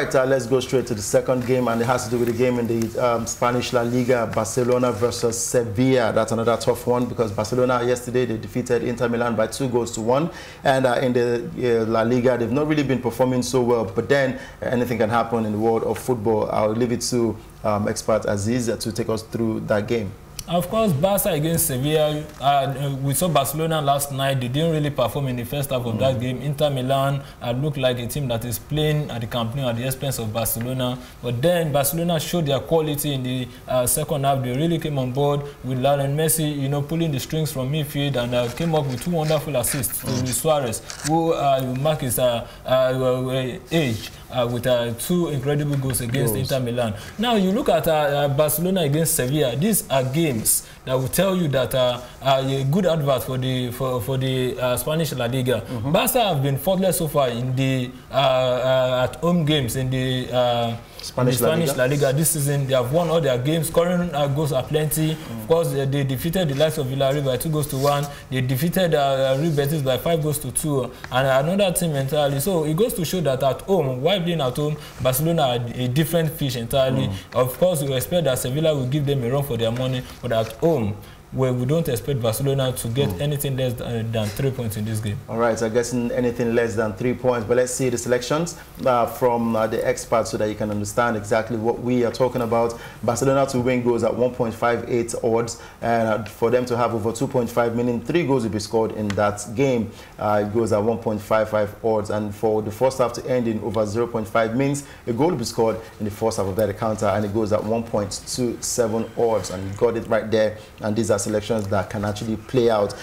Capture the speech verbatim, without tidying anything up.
Right, uh, let's go straight to the second game, and it has to do with the game in the um, Spanish La Liga, Barcelona versus Sevilla. That's another tough one because Barcelona yesterday, they defeated Inter Milan by two goals to one. And uh, in the uh, La Liga, they've not really been performing so well. But then anything can happen in the world of football. I'll leave it to um, expert Aziz to take us through that game. Of course, Barca against Sevilla, uh, we saw Barcelona last night. They didn't really perform in the first half of mm. that game. Inter Milan uh, looked like a team that is playing at the Camp Nou at the expense of Barcelona. But then Barcelona showed their quality in the uh, second half. They really came on board with Lionel Messi, you know, pulling the strings from midfield, and uh, came up with two wonderful assists mm. to Suarez, who uh, mark his uh, uh, age uh, with uh, two incredible goals against goals. Inter Milan. Now you look at uh, uh, Barcelona against Sevilla. These are games that will tell you that uh, uh, a good advert for the for, for the uh, Spanish La Liga. Mm-hmm. Barca have been faultless so far in the uh, uh, at home games in the. Uh, Spanish, the Spanish La, Liga. La Liga this season. They have won all their games. Current uh, goals are plenty. Mm. Of course, uh, they defeated the likes of Villarreal by two goals to one. They defeated uh, Real Betis by five goals to two, and another team entirely. So it goes to show that at home, while being at home, Barcelona are a different fish entirely. Mm. Of course, we expect that Sevilla will give them a run for their money, but at home, where we don't expect Barcelona to get mm. anything less than, than three points in this game. All right, so I guess anything less than three points. But let's see the selections uh, from uh, the experts so that you can understand exactly what we are talking about. Barcelona to win goals at one point five eight odds, and uh, for them to have over two point five, meaning three goals will be scored in that game. Uh, it goes at one point five five odds, and for the first half to end in over zero point five means a goal will be scored in the first half of that counter, and it goes at one point two seven odds, and you got it right there. And these are selections that can actually play out.